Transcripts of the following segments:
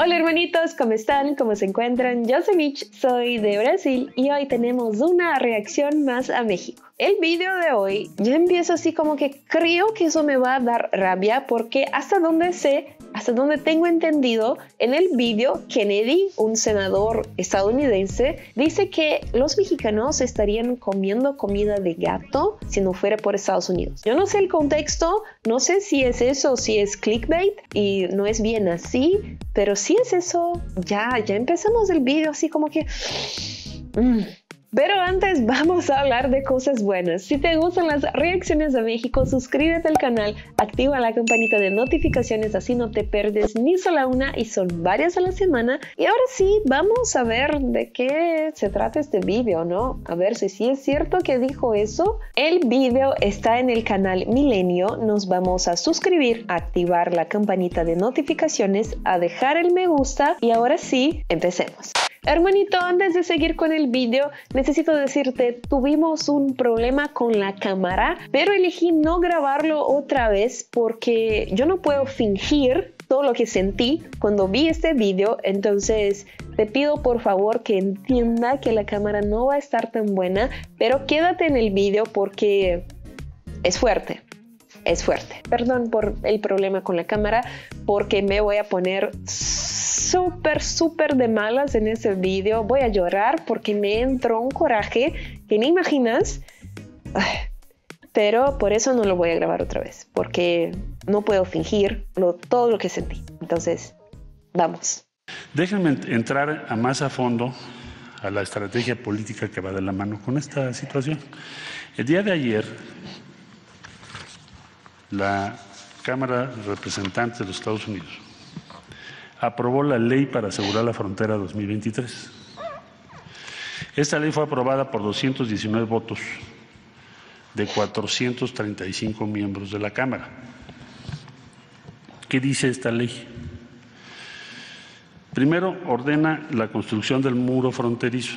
Hola hermanitos, ¿cómo están? ¿Cómo se encuentran? Yo soy Mitch, soy de Brasil y hoy tenemos una reacción más a México. El video de hoy ya empiezo así como que creo que eso me va a dar rabia porque hasta donde tengo entendido, en el video Kennedy, un senador estadounidense, dice que los mexicanos estarían comiendo comida de gato si no fuera por Estados Unidos. Yo no sé el contexto, no sé si es eso, si es clickbait y no es bien así, pero si es eso, ya empezamos el video así como que... Pero antes vamos a hablar de cosas buenas. Si te gustan las reacciones a México, suscríbete al canal, activa la campanita de notificaciones, así no te pierdes ni sola una, y son varias a la semana. Y ahora sí, vamos a ver de qué se trata este video, ¿no? A ver si sí es cierto que dijo eso. El video está en el canal Milenio, nos vamos a suscribir, a activar la campanita de notificaciones, a dejar el me gusta y ahora sí, empecemos. Hermanito, antes de seguir con el video, necesito decirte, tuvimos un problema con la cámara, pero elegí no grabarlo otra vez porque yo no puedo fingir todo lo que sentí cuando vi este video, entonces te pido por favor que entienda que la cámara no va a estar tan buena, pero quédate en el video porque es fuerte. Es fuerte. Perdón por el problema con la cámara porque me voy a poner súper de malas en ese video. Voy a llorar porque me entró un coraje que ni imaginas. Pero por eso no lo voy a grabar otra vez porque no puedo fingir todo lo que sentí. Entonces, vamos. Déjenme entrar más a fondo a la estrategia política que va de la mano con esta situación. El día de ayer... La Cámara de Representantes de los Estados Unidos aprobó la ley para asegurar la frontera 2023. Esta ley fue aprobada por 219 votos de 435 miembros de la Cámara. ¿Qué dice esta ley? Primero, ordena la construcción del muro fronterizo.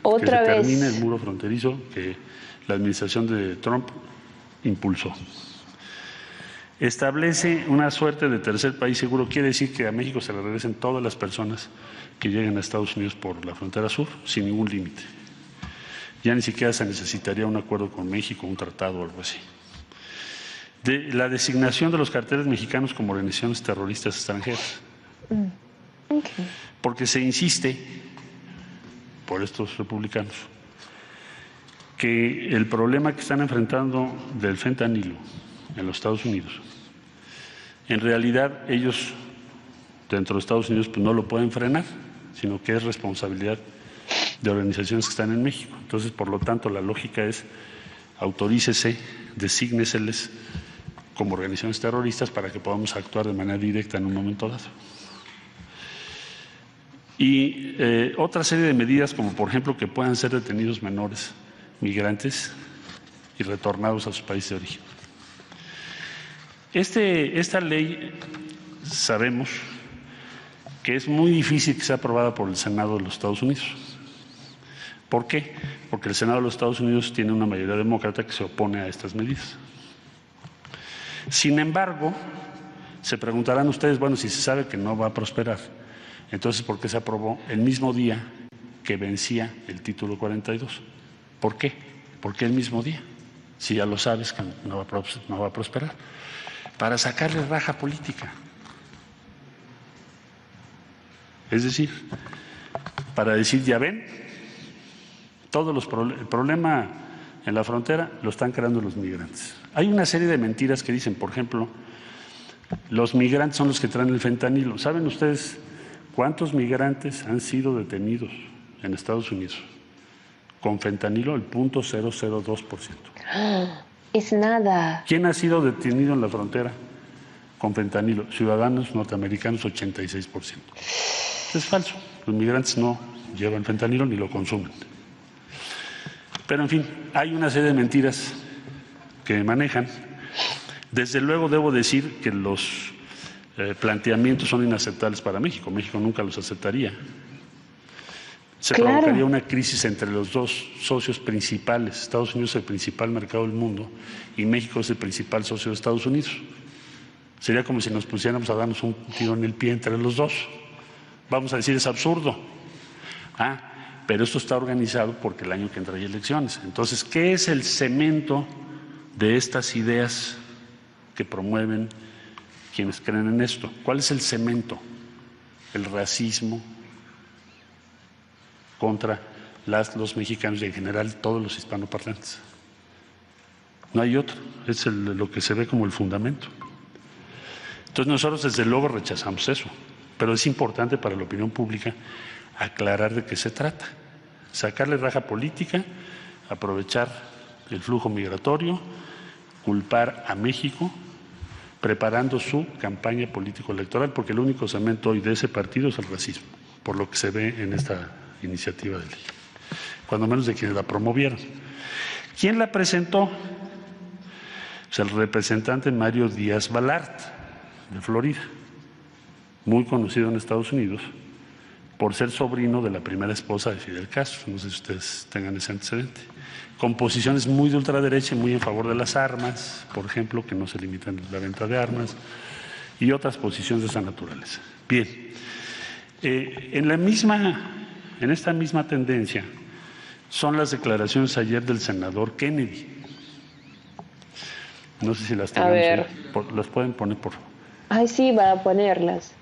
Otra vez. Que se termine el muro fronterizo que la administración de Trump impulsó. Establece una suerte de tercer país seguro, quiere decir que a México se le regresen todas las personas que lleguen a Estados Unidos por la frontera sur, sin ningún límite. Ya ni siquiera se necesitaría un acuerdo con México, un tratado o algo así. De la designación de los carteles mexicanos como organizaciones terroristas extranjeras. Okay. Porque se insiste, por estos republicanos, que el problema que están enfrentando del fentanilo en los Estados Unidos, en realidad ellos dentro de Estados Unidos pues no lo pueden frenar, sino que es responsabilidad de organizaciones que están en México. Entonces, por lo tanto, la lógica es autorícese, desígneseles como organizaciones terroristas para que podamos actuar de manera directa en un momento dado. Y otra serie de medidas como, por ejemplo, que puedan ser detenidos menores, migrantes y retornados a sus países de origen. Esta ley sabemos que es muy difícil que sea aprobada por el Senado de los Estados Unidos. ¿Por qué? Porque el Senado de los Estados Unidos tiene una mayoría demócrata que se opone a estas medidas. Sin embargo, se preguntarán ustedes, bueno, si se sabe que no va a prosperar, entonces ¿por qué se aprobó el mismo día que vencía el título 42? ¿Por qué? ¿Por qué el mismo día? Si ya lo sabes que no va a prosperar. Para sacarle raja política. Es decir, para decir, ya ven, todos los el problema en la frontera lo están creando los migrantes. Hay una serie de mentiras que dicen, por ejemplo, los migrantes son los que traen el fentanilo. ¿Saben ustedes cuántos migrantes han sido detenidos en Estados Unidos con fentanilo? El 0.002%. Es nada. ¿Quién ha sido detenido en la frontera con fentanilo? Ciudadanos norteamericanos, 86%. Es falso. Los migrantes no llevan fentanilo ni lo consumen. Pero, en fin, hay una serie de mentiras que manejan. Desde luego debo decir que los planteamientos son inaceptables para México. México nunca los aceptaría. Se provocaría una crisis entre los dos socios principales. Estados Unidos es el principal mercado del mundo y México es el principal socio de Estados Unidos. Sería como si nos pusiéramos a darnos un tiro en el pie entre los dos. vamos a decir es absurdo. Pero esto está organizado porque el año que entra hay elecciones. Entonces, ¿qué es el cemento de estas ideas que promueven quienes creen en esto? ¿Cuál es el cemento? El racismo contra los mexicanos y en general todos los hispanoparlantes. No hay otro, es lo que se ve como el fundamento. Entonces nosotros desde luego rechazamos eso, pero es importante para la opinión pública aclarar de qué se trata. Sacarle raja política, aprovechar el flujo migratorio, culpar a México, preparando su campaña político-electoral, porque el único cemento hoy de ese partido es el racismo, por lo que se ve en esta iniciativa de ley, cuando menos de quienes la promovieron. ¿Quién la presentó? Pues el representante Mario Díaz-Balart, de Florida, muy conocido en Estados Unidos por ser sobrino de la primera esposa de Fidel Castro, no sé si ustedes tengan ese antecedente, con posiciones muy de ultraderecha y muy en favor de las armas, por ejemplo, que no se limitan a la venta de armas, y otras posiciones de esa naturaleza. Bien, en esta misma tendencia son las declaraciones ayer del senador Kennedy. No sé si las tenemos. A ver. ¿Las pueden poner, por favor? Ay, sí, va a ponerlas.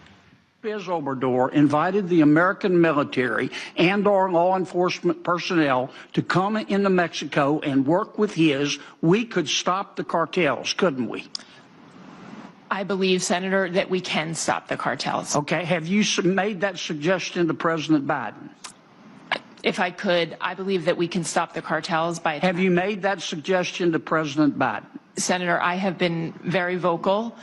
Lopez Obrador invited the American military and our law enforcement personnel to come into Mexico and work with his. We could stop the cartels, couldn't we? I believe, Senator, that we can stop the cartels. Okay. Have you made that suggestion to President Biden? If I could, I believe that we can stop the cartels by... Have you made that suggestion to President Biden? Senator, I have been very vocal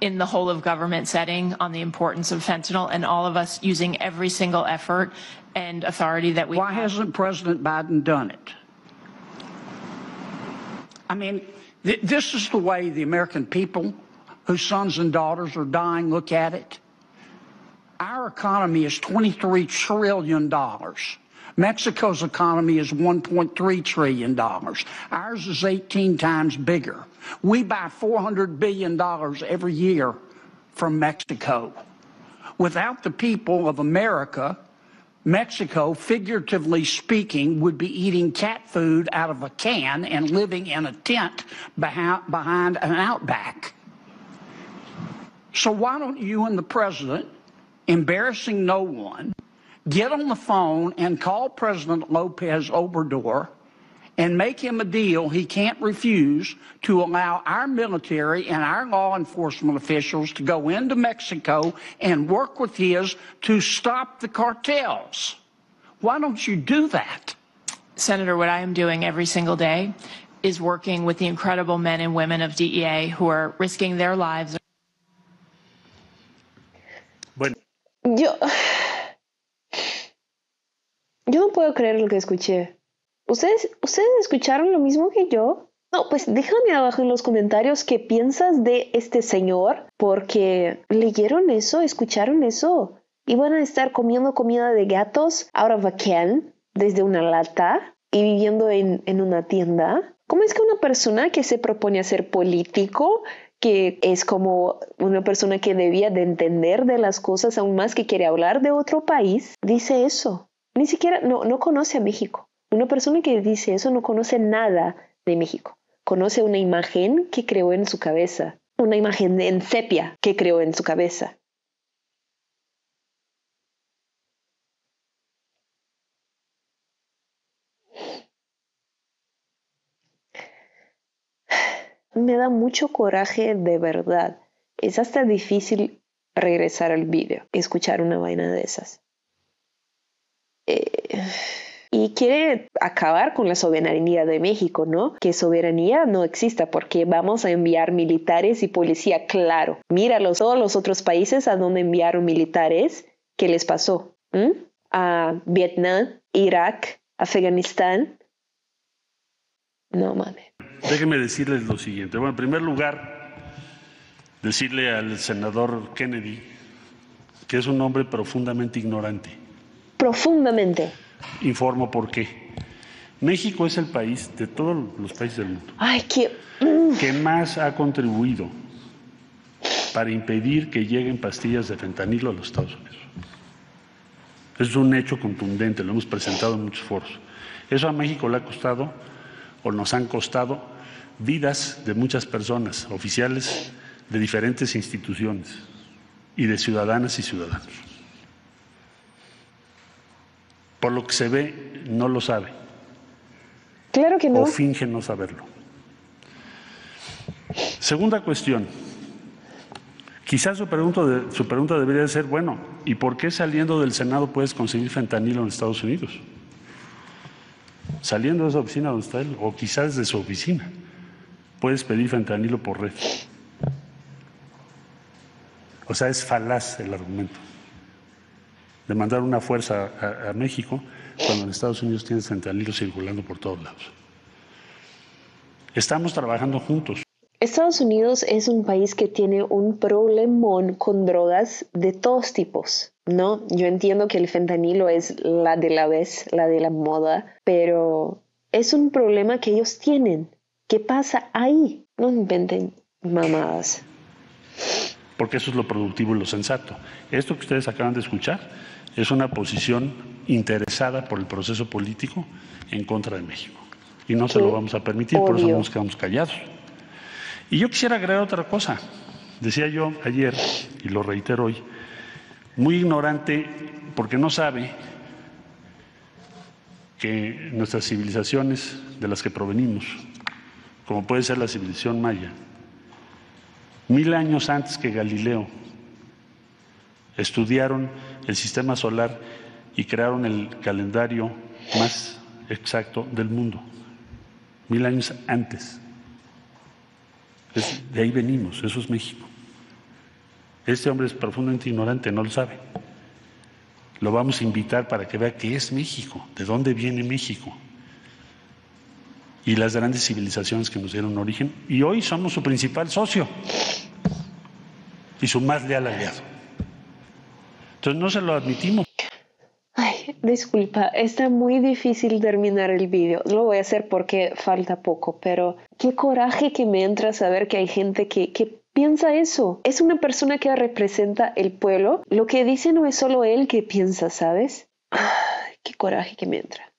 in the whole of government setting on the importance of fentanyl, and all of us using every single effort and authority that we... Why hasn't President Biden done it? I mean, this is the way the American people, whose sons and daughters are dying, look at it. Our economy is $23 trillion. Mexico's economy is $1.3 trillion. Ours is 18 times bigger. We buy $400 billion every year from Mexico. Without the people of America, Mexico, figuratively speaking, would be eating cat food out of a can and living in a tent behind an outback. So why don't you and the president, embarrassing no one, get on the phone and call President Lopez Obrador and make him a deal he can't refuse to allow our military and our law enforcement officials to go into Mexico and work with his to stop the cartels? Why don't you do that? Senator, what I am doing every single day is working with the incredible men and women of DEA who are risking their lives. Bueno. Yo no puedo creer lo que escuché. ¿Ustedes escucharon lo mismo que yo? No, pues déjame abajo en los comentarios qué piensas de este señor, porque leyeron eso, escucharon eso. Y van a estar comiendo comida de gatos out of a can, desde una lata, y viviendo en una tienda. ¿Cómo es que una persona que se propone a ser político, que es como una persona que debía de entender de las cosas, aún más que quiere hablar de otro país, dice eso? Ni siquiera, no conoce a México. Una persona que dice eso no conoce nada de México. Conoce una imagen que creó en su cabeza. Una imagen en sepia que creó en su cabeza. Me da mucho coraje, de verdad. Es hasta difícil regresar al vídeo, escuchar una vaina de esas. Y quiere acabar con la soberanía de México, ¿no? Que soberanía no exista porque vamos a enviar militares y policía, claro. Mira todos los otros países a donde enviaron militares, ¿qué les pasó? A Vietnam, Irak, Afganistán. No mames. Déjenme decirles lo siguiente. Bueno, en primer lugar, decirle al senador Kennedy que es un hombre profundamente ignorante. Profundamente. Informo por qué. México es el país de todos los países del mundo que más ha contribuido para impedir que lleguen pastillas de fentanilo a los Estados Unidos. Es un hecho contundente, lo hemos presentado en muchos foros. Eso a México le ha costado, o nos han costado, vidas de muchas personas, oficiales de diferentes instituciones y de ciudadanas y ciudadanos. Por lo que se ve, no lo sabe. Claro que no. O finge no saberlo. Segunda cuestión. Quizás su pregunta debería ser, bueno, ¿y por qué saliendo del Senado puedes conseguir fentanilo en Estados Unidos? Saliendo de esa oficina donde está él, o quizás de su oficina, puedes pedir fentanilo por red. O sea, es falaz el argumento de mandar una fuerza a México cuando en Estados Unidos tienes fentanilo circulando por todos lados. Estamos trabajando juntos. Estados Unidos es un país que tiene un problemón con drogas de todos tipos, ¿no? Yo entiendo que el fentanilo es la de la vez, la de la moda, pero es un problema que ellos tienen. ¿Qué pasa ahí? No inventen mamadas. Porque eso es lo productivo y lo sensato. Esto que ustedes acaban de escuchar es una posición interesada por el proceso político en contra de México. Y no se lo vamos a permitir, obvio. Por eso nos quedamos callados. Y yo quisiera agregar otra cosa. Decía yo ayer, y lo reitero hoy, muy ignorante porque no sabe que nuestras civilizaciones de las que provenimos, como puede ser la civilización maya, 1000 años antes que Galileo, estudiaron el sistema solar y crearon el calendario más exacto del mundo. 1000 años antes. De ahí venimos, eso es México. Este hombre es profundamente ignorante, no lo sabe. Lo vamos a invitar para que vea qué es México, de dónde viene México y las grandes civilizaciones que nos dieron origen. Y hoy somos su principal socio y su más leal aliado. Entonces no se lo admitimos. Ay, disculpa, está muy difícil terminar el video. Lo voy a hacer porque falta poco, pero qué coraje que me entra saber que hay gente que piensa eso. Es una persona que representa el pueblo. Lo que dice no es solo él que piensa, ¿sabes? Ay, qué coraje que me entra.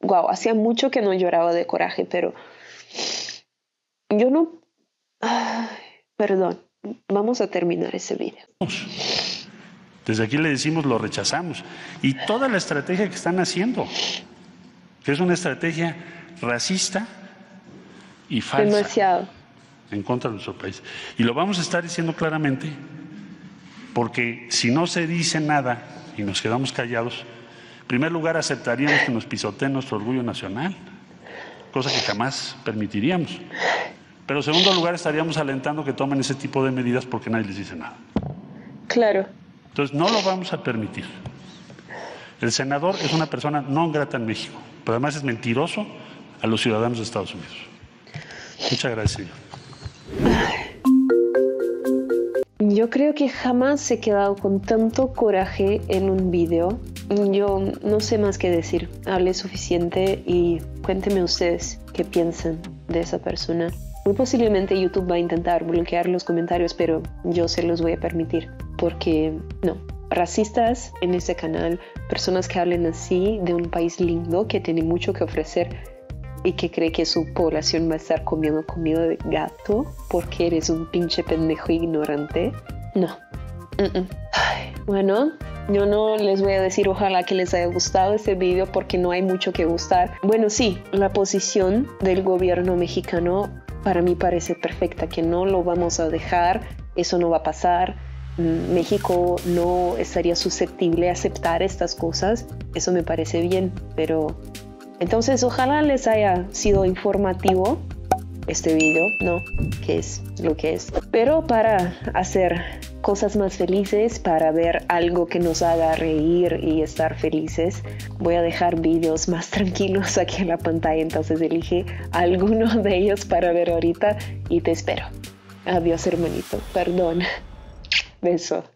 Wow, hacía mucho que no lloraba de coraje, pero yo no... Ay, perdón, vamos a terminar ese video. Desde aquí le decimos, lo rechazamos. Y toda la estrategia que están haciendo, que es una estrategia racista y falsa. Demasiado. En contra de nuestro país. Y lo vamos a estar diciendo claramente, porque si no se dice nada y nos quedamos callados, en primer lugar aceptaríamos que nos pisoteen nuestro orgullo nacional, cosa que jamás permitiríamos. Pero en segundo lugar estaríamos alentando que tomen ese tipo de medidas porque nadie les dice nada. Claro. Entonces, no lo vamos a permitir. El senador es una persona no grata en México, pero además es mentiroso a los ciudadanos de Estados Unidos. Muchas gracias, señor. Yo creo que jamás he quedado con tanto coraje en un video. Yo no sé más qué decir. Hablé suficiente y cuéntenme ustedes qué piensan de esa persona. Muy posiblemente YouTube va a intentar bloquear los comentarios, pero yo se los voy a permitir. Porque, no, racistas en este canal, personas que hablen así de un país lindo que tiene mucho que ofrecer y que cree que su población va a estar comiendo comida de gato porque eres un pinche pendejo ignorante. No. Ay, bueno, yo no les voy a decir ojalá que les haya gustado este video porque no hay mucho que gustar. Bueno, sí, la posición del gobierno mexicano para mí parece perfecta, que no lo vamos a dejar, eso no va a pasar. México no estaría susceptible a aceptar estas cosas, eso me parece bien, pero entonces ojalá les haya sido informativo este video, ¿no? Que es lo que es. Pero para hacer cosas más felices, para ver algo que nos haga reír y estar felices, voy a dejar videos más tranquilos aquí en la pantalla, entonces elige alguno de ellos para ver ahorita y te espero. Adiós, hermanito, perdón. Beso.